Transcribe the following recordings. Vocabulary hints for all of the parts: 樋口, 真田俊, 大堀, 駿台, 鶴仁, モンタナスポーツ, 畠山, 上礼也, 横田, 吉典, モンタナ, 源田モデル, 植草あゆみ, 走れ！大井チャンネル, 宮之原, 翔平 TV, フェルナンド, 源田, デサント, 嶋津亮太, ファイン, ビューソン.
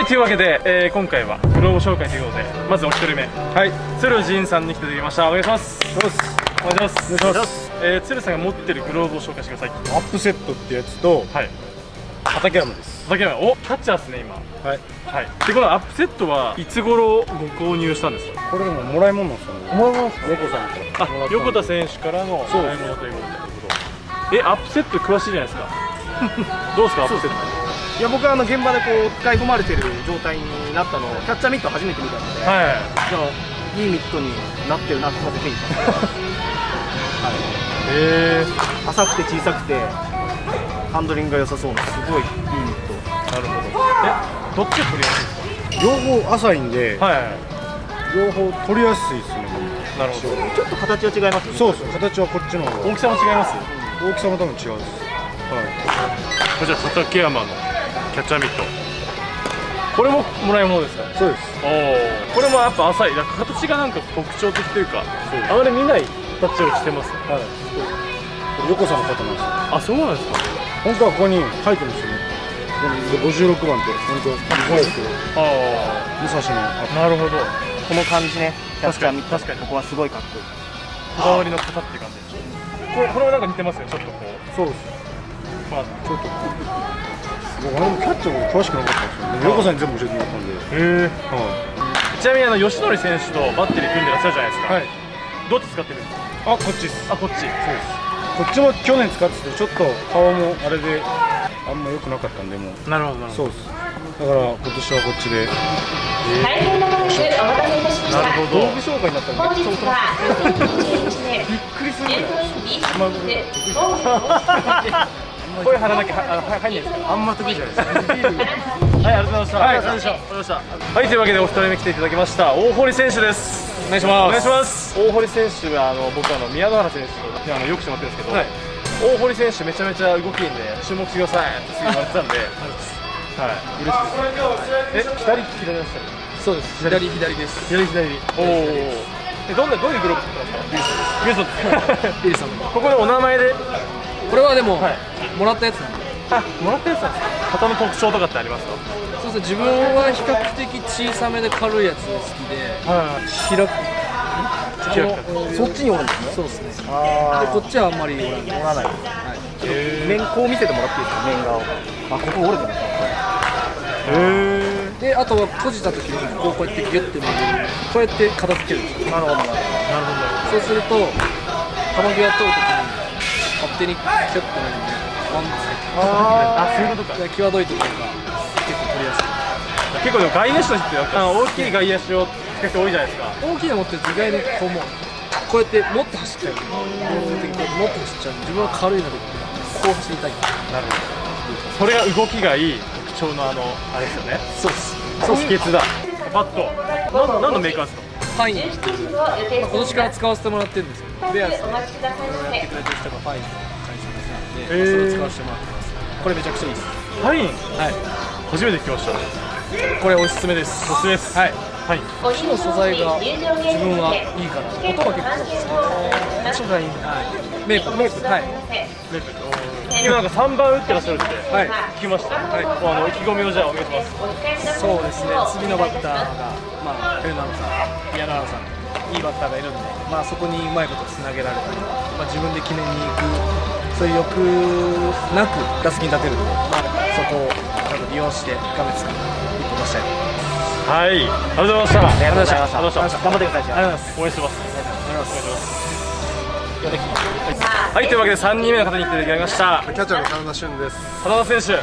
はい、というわけで、今回はブログ紹介ということで、まずお一人目、はい、鶴仁さんに来ていただきました。お願いします。お願いします。鶴さんが持ってるグローブを紹介してください。アップセットってやつと、はい、畠山です。畠山、おキャッチャーですね今。はい、はい、でこのアップセットはいつ頃ご購入したんですか？これでももらい物ですよね。もらい物ですか？横さんから、あ、横田選手からのもらい物ということで。え、アップセット詳しいじゃないですか。どうですかアップセット？いや、僕は現場でこう使い込まれてる状態になったのをキャッチャーミット初めて見たので、いいミットになってるなってさせていた浅くて小さくてハンドリングが良さそうなすごいいいミット。なるほど。え、どっち取りやすいですか？両方浅いんで、両方取りやすいですね。なるほど。ちょっと形は違いますね。そうそう、形はこっちの方が。大きさも違います？大きさも多分違うです。こちら畠山のキャッチャーミット、これももらい物ですか？そうです。おお、これもやっぱ浅い、なんか形がなんか特徴的というか、あまり見ない形をしてますね。はい、これ横さんの方なんですよ。あ、そうなんですか。本当はここに書いてるんですよね、56番って本当は書いてるんですけど、武蔵の。なるほど。この感じね、キャッチャーミット、確かにここはすごいかっこいい、こだわりの型っていう感じでしょ。これはなんか似てますよね、ちょっとこう。そうです。まあちょっと俺もキャッチャーも詳しくなかったんですよ。横さんに全部教えてもらったんで。へえ。ちなみに吉典選手とバッテリー組んでらっしゃるじゃないですか。はい。どっち使ってるんですか？あ、こっちです。あ、こっち。そうです。こっちも去年使ってて、ちょっと顔もあれであんま良くなかったんで、もう。なるほど。そうです。だから今年はこっちで。大変なお待たせいたしました。なるほど。道具紹介になったんで。本日は2021年。びっくりする。BCで。声張らなきゃ入んないですか？あんま得意じゃないです。はい、ありがとうございました。はい、ありがとうございました。はい、というわけでお二人目来ていただきました大堀選手です。お願いします。お願いします。大堀選手は僕宮之原選手によくしてもらってるんですけど、大堀選手めちゃめちゃ動きいいんで注目してくださいって言われてたんで、はい、嬉しいです。え、左利きでいらっしゃる？そうです。左左です。左左。おお。え、どういうグループですか？ビューソン。ここでお名前で。これはでももらったやつなんで。あ、もらったやつなんですか。型の特徴とかってありますか？そうですね、自分は比較的小さめで軽いやつが好きで、開く。そっちに折るんですね。そうですね。でこっちはあんまり折らない。面こう見せてもらっていいですか？面側を。あ、ここ折れてます。へえ。であとは閉じた時にこうやってギュッて曲げる。こうやって片付けるんですよ。なるほどなるほど。そうすると玉際通る時に。勝手にキュッとなるんで、あ、そういうことか。際どいところが結構取りやすい。結構でも外野手の人って大きい外野手を使う人多いじゃないですか。大きいの持ってると意外にこうもこうやって持って走っちゃう。持って走っちゃう。自分は軽いのでこう走りたい。なるほど。それが動きがいい特徴のあれですよね。そうです。そう、秘訣だ。バット。何のメーカーですか？ファイン。今年から使わせてもらってるんですよ。ベアスでやってくれてる人がファインの会社ですので、それを使わせてもらってます。これめちゃくちゃいいです。ファイン。はい。初めて聞きました。これおすすめです。おすすめです。はい。はい。木の素材が自分はいいから、音が結構好きです。音がいい。はい。メイプル。はい。メイプル。今なんか3番打ってらっしゃるって聞きました。はい。意気込みをじゃあお願いします。そうですね。次のバッターがフェルナンドさん、宮之原さん、いいバッターがいるんで、まあそこにうまいことつなげられたり、まあ自分で決めに行くそういう欲なく打席に立てるので、まあそこを多分利用して深めつく一歩出したいと思います。はい。ありがとうございました。ありがとうございました。頑張ってください。ありがとうございます。応援してます。ありがとうございます。はい、というわけで3人目の方に来ていただきました。キャッチャーの真田俊です。真田選手、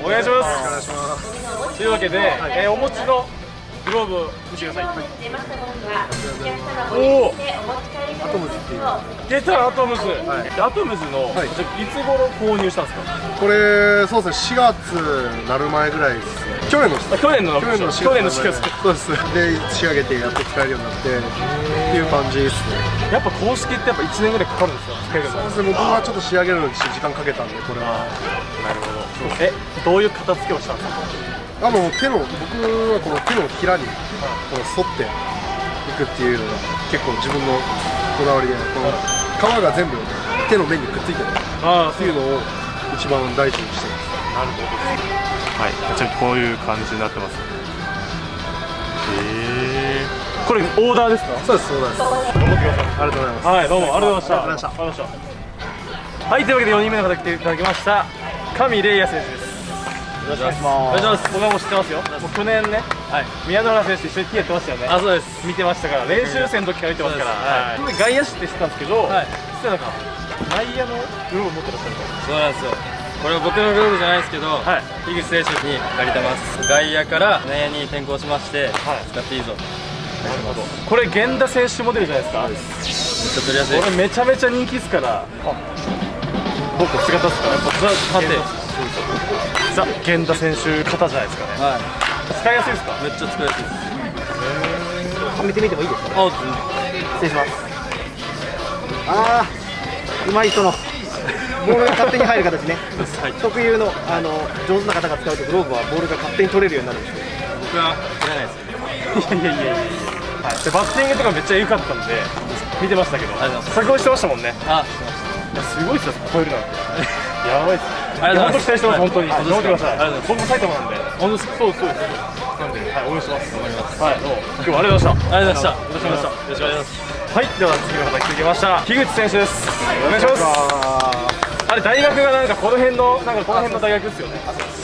お願いします。お願いします。というわけで、お持ちのグローブを見てください。おお、アトムズっていう出た。アトムズ、アトムズのいつ頃購入したんですか？これそうですね、4月になる前ぐらいです。去年の4月そうです。で仕上げてやっと使えるようになってっていう感じですね。やっぱ公式ってやっぱ1年ぐらいかかるんですよ。そうですね、僕はちょっと仕上げるのに時間かけたんで、これは。なるほど。え、どういう片付けをしたんですか？手の、僕はこの手のひらに沿っていくっていうのが結構自分のこだわりで、この皮が全部手の面にくっついてるっていうのを一番大事にしてます。なるほど。はい、ちなみにこういう感じになってます。これオーダーですか？そうです、オーダーです。ありがとうございます。はい、どうもありがとうございました。はい、というわけで4人目の方来ていただきました上礼也選手です。よろしくお願いします。僕はもう知ってますよ。もう去年ね、宮野原選手一緒にティーやってましたよね。あ、そうです、見てましたから、練習生の時から見てますから。外野手って知ってたんですけど、実はなんか内野のグローブ持ってらっしゃるから。そうなんですよ。これは僕のグローブじゃないですけど、樋口選手に借りてます。外野から内野に転向しまして、使っていいぞ。なるほど。これ源田選手モデルじゃないですか。めっちゃ取りやすい。これめちゃめちゃ人気ですから。僕姿っすから、やっぱザ・源田選手型じゃないですかね。はい、使いやすいですか？めっちゃ使いやすいです。はめてみてもいいですか？あ、失礼します。ああ、うまい。そのボールが勝手に入る形ね。特有の上手な方が使うとグローブはボールが勝手に取れるようになるんですけど、僕は取れないですよね。いや、バッティングとかめっちゃ良かったんで見てましたけど、作業してましたもんね。あ、すごいっすよ、超えるなんて。やばいっす。本当に期待してます、本当に。頑張ってください。僕も埼玉なんで。そうです、そうです。なんで、はい、応援します。頑張ります。はい、今日はありがとうございました。ありがとうございました。よろしくお願いします。はい、では次の方来てきました。樋口選手です。お願いします。あれ、大学がなんかこの辺の、なんかこの辺の大学ですよね。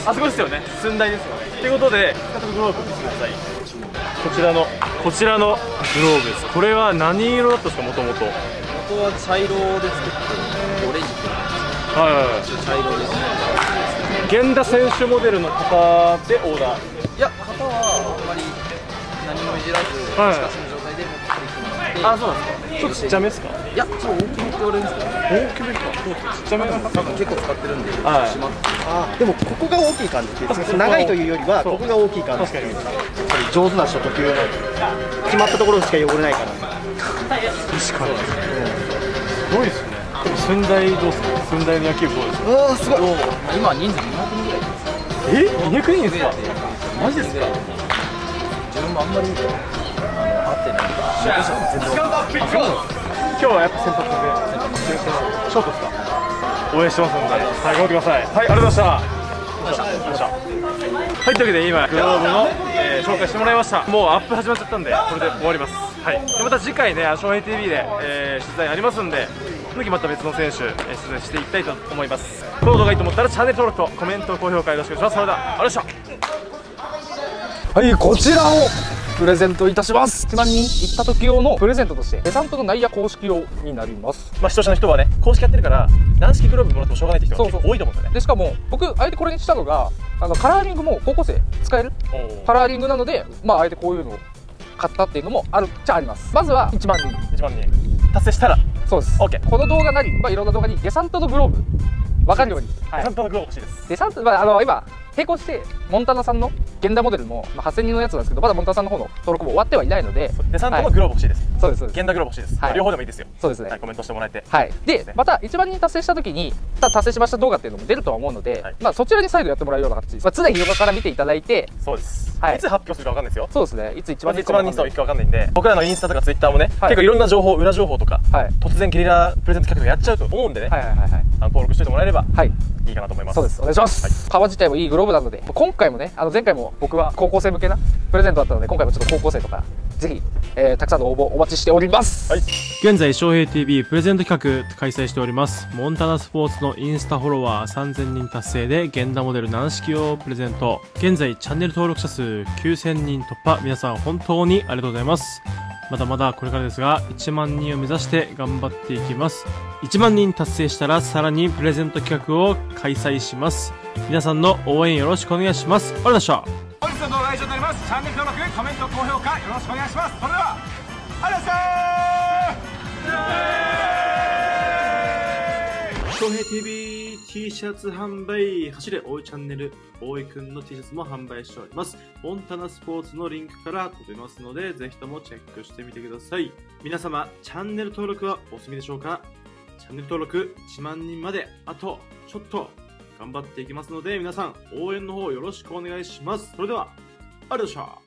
あそこですよね。駿台ですよね。ということで、早速グローブ見せてください。こちらのグローブです。これは何色だったんですか、もともと。元は茶色で作って、オレンジっていう。源田選手モデルの方でオーダー。いや、方はあんまり何もいじらず、しかしの状態で持ってきてもらって。あ、そうなんですか。ちょっとちっちゃめですか？いや、ちょっと大きめって言われるんですけど。大きめか。ちっちゃめなんか結構使ってるんで、しまって。あ、でもここが大きい感じで、長いというよりはここが大きい感じ。確かに。上手な人特有の決まったところしか汚れないから。確かに。すごいですね。駿台どうですか？駿台の野球部どうですか？ああ、すごい。今人数200人ぐらいです。え、200人ですか？マジですか？自分もあんまり合ってないから。今日はやっぱ先発で。ショートですか？応援してますので、はい、頑張ってください。はい、ありがとうございました。はい、というわけで今グローブの紹介してもらいました。もうアップ始まっちゃったんで、これで終わります。はい。でまた次回ね、翔平 TV で取材ありますんで、その時また別の選手取材していきたいと思います。この動画いいと思ったらチャンネル登録とコメント高評価よろしくお願いします。それではありがとうございました。はい、こちらをプレゼントいたします。ちなみに行った時用のプレゼントとしてデサントの内野公式用になります。まあ視聴者の人はね、公式やってるから軟式グローブもらってもしょうがないって人が多いと思うんだね。でしかも僕あえてこれにしたのがカラーリングも高校生使えるカラーリングなので、まああえてこういうのを買ったっていうのもあるっちゃあります。まずは1万人達成したら、そうです、OK。この動画なり、まあ、いろんな動画にデサントのグローブ分かるように、デサントのグローブ欲しいです。デサント、まあ、今並行してモンタナさんの源田モデルも、まあ、8000人のやつなんですけど、まだモンタナさんの方の登録も終わってはいないので、デサントのグローブ欲しいです。そうです、源田グローブ欲しいです。両方でもいいですよ。そうですね、コメントしてもらえて。はい。でまた1万人達成した時に達成しました動画っていうのも出るとは思うので、まあそちらに再度やってもらうような形です。常日頃から見ていただいて、そうです、いつ発表するかわかんないですよ。そうですね、いつ1万人いくかわかんないんで、僕らのインスタとかツイッターもね、結構いろんな情報、裏情報とか突然ゲリラプレゼント企画やっちゃうと思うんでね、登録しておいてもらえればいいかなと思います。そうです、お願いします。革自体もいいグローブなので、今回もね、前回も僕は高校生向けなプレゼントだったので、今回もちょっと高校生とかぜひ、たくさんの応募お待ちしております、はい。現在翔平 TV プレゼント企画開催しております。モンタナスポーツのインスタフォロワー3000人達成で源田モデル軟式をプレゼント。現在チャンネル登録者数9000人突破、皆さん本当にありがとうございます。まだまだこれからですが、1万人を目指して頑張っていきます。1万人達成したらさらにプレゼント企画を開催します。皆さんの応援よろしくお願いします。ありがとうございました。本日の動画は以上になります。チャンネル登録、コメント、高評価よろしくお願いします。それではありがとうございました。翔平 TV T シャツ販売、走れ大井チャンネル大井くんの T シャツも販売しております。モンタナスポーツのリンクから飛べますので、ぜひともチェックしてみてください。皆様チャンネル登録はお済みでしょうか？チャンネル登録1万人まであとちょっと頑張っていきますので、皆さん応援の方よろしくお願いします。それではありがとうございました。